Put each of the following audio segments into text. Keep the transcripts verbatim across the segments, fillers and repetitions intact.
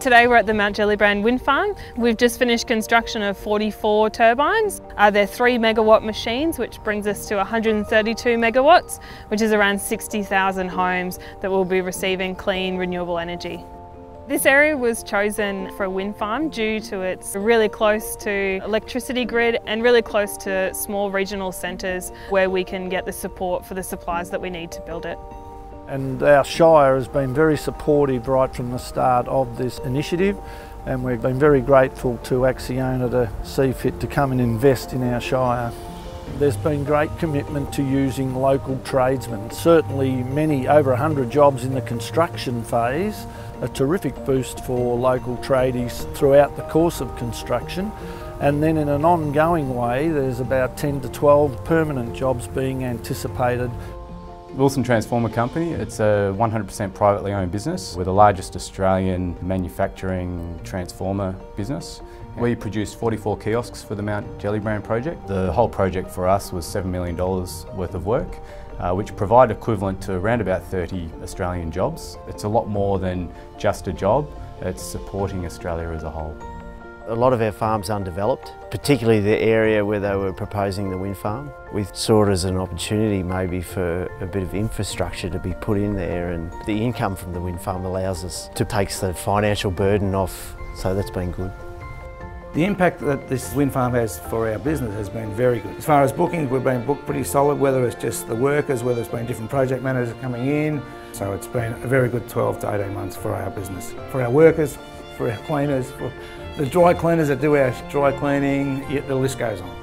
Today we're at the Mount Gellibrand wind farm. We've just finished construction of forty-four turbines. Uh, they're three megawatt machines, which brings us to one hundred thirty-two megawatts, which is around sixty thousand homes that will be receiving clean renewable energy. This area was chosen for a wind farm due to it's really close to electricity grid and really close to small regional centres where we can get the support for the supplies that we need to build it. And our Shire has been very supportive right from the start of this initiative, and we've been very grateful to Acciona to see fit to come and invest in our Shire. There's been great commitment to using local tradesmen. Certainly many, over one hundred jobs in the construction phase, a terrific boost for local tradies throughout the course of construction. And then in an ongoing way, there's about ten to twelve permanent jobs being anticipated. Wilson Transformer Company, it's a one hundred percent privately owned business. We're the largest Australian manufacturing transformer business. We produced forty-four kiosks for the Mount Gellibrand project. The whole project for us was seven million dollars worth of work, uh, which provide equivalent to around about thirty Australian jobs. It's a lot more than just a job, it's supporting Australia as a whole. A lot of our farms are undeveloped, particularly the area where they were proposing the wind farm. We saw it as an opportunity maybe for a bit of infrastructure to be put in there, and the income from the wind farm allows us to take the financial burden off, so that's been good. The impact that this wind farm has for our business has been very good. As far as bookings, we've been booked pretty solid, whether it's just the workers, whether it's been different project managers coming in. So it's been a very good twelve to eighteen months for our business, for our workers, for our cleaners, for the dry cleaners that do our dry cleaning, the list goes on.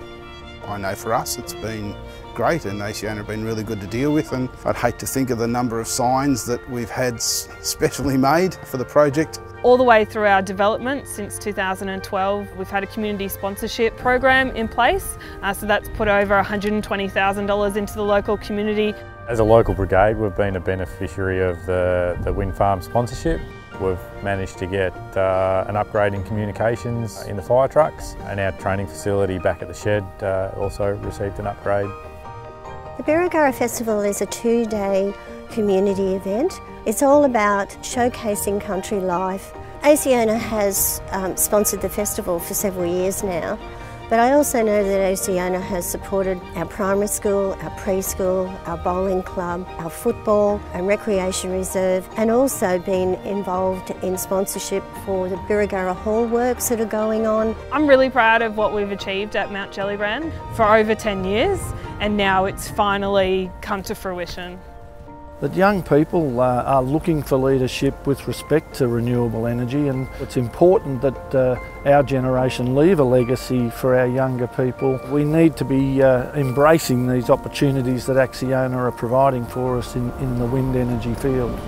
I know for us it's been great, and Acciona have been really good to deal with, and I'd hate to think of the number of signs that we've had specially made for the project. All the way through our development since two thousand twelve, we've had a community sponsorship program in place, uh, so that's put over one hundred twenty thousand dollars into the local community. As a local brigade, we've been a beneficiary of the, the wind farm sponsorship. We've managed to get uh, an upgrade in communications in the fire trucks, and our training facility back at the shed uh, also received an upgrade. The Birregurra Festival is a two-day community event. It's all about showcasing country life. Acciona has um, sponsored the festival for several years now, but I also know that Acciona has supported our primary school, our preschool, our bowling club, our football and recreation reserve, and also been involved in sponsorship for the Birregurra Hall works that are going on. I'm really proud of what we've achieved at Mount Gellibrand for over ten years, and now it's finally come to fruition. That young people uh, are looking for leadership with respect to renewable energy, and it's important that uh, our generation leave a legacy for our younger people. We need to be uh, embracing these opportunities that Acciona are providing for us in, in the wind energy field.